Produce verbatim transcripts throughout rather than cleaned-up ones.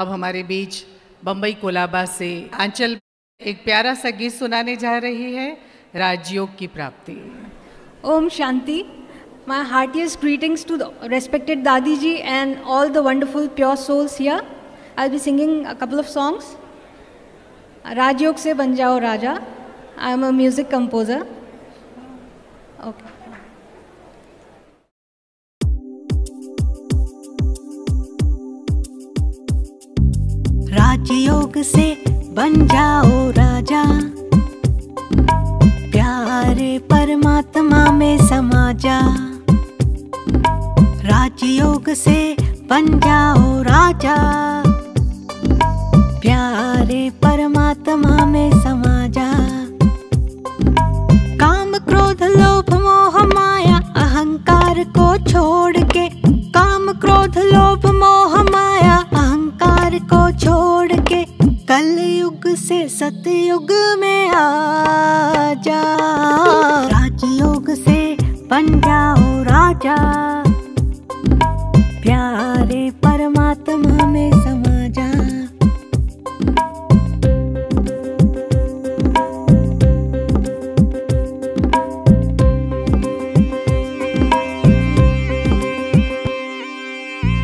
अब हमारे बीच बम्बई कोलाबा से आंचल एक प्यारा सा गीत सुनाने जा रही है, राजयोग की प्राप्ति। Om Shanti. My heartiest greetings to the respected Dadi ji and all the wonderful pure souls here. I'll be singing a couple of songs. Raj yog se ban jao raja. I am a music composer. Okay. Raj yog se ban jao raja. प्यारे परमात्मा में समा जा। राजयोग से बन जाओ राजा, प्यारे परमात्मा में समा जा। काम क्रोध लोभ मोह माया अहंकार को छोड़ के, काम क्रोध लोभ मोह माया अहंकार को छोड़ के, कलयुग से सतयुग में आ जा। राजयोग से बन जाओ राजा, प्यारे परमात्मा में समा जा।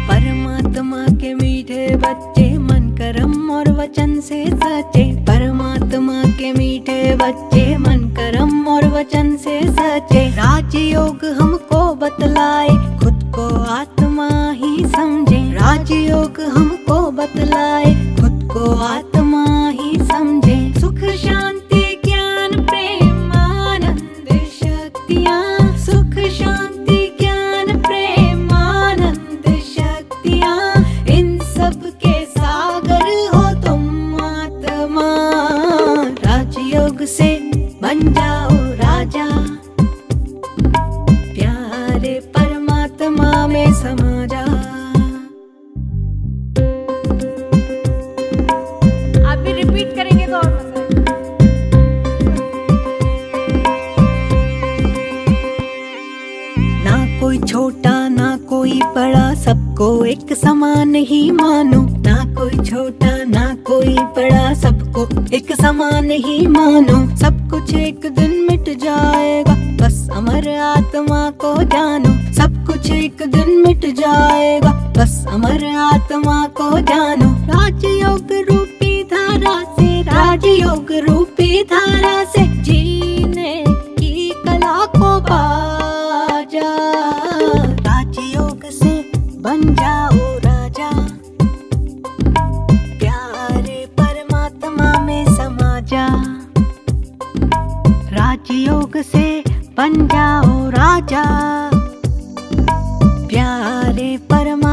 परमात्मा के मीठे बच्चे मन करम और वचन से सचे। परमात्मा के मीठे बच्चे मन करम और वचन से सचे। राजयोग हमको बतलाए खुद को आत्मा ही समझे। राजयोग हमको बतलाए खुद को आत्मा ही समझे। सुख शांति ज्ञान प्रेम आनंद शक्तियाँ, सुख शांति ज्ञान प्रेम आनंद शक्तियाँ, इन सब के से बन जाओ राजा, प्यारे परमात्मा में समा जा। आप भी रिपीट करेंगे तो और मजा। ना कोई छोटा ना कोई बड़ा, सबको एक समान ही मानो। ना कोई छोटा ना कोई बड़ा, सबको एक समान ही मानो। सब कुछ एक दिन मिट जाएगा, बस अमर आत्मा को जानो। सब कुछ एक दिन मिट जाएगा, बस अमर आत्मा को जानो। राजयोग रूपी धारा से, राजयोग रूपी धारा से, जीने की कला को पाजा। राजयोग से बन जाओ राजा, प्यारे परमात्मा में समा जा। राजयोग से बन जाओ राजा, प्यारे परमात्मा।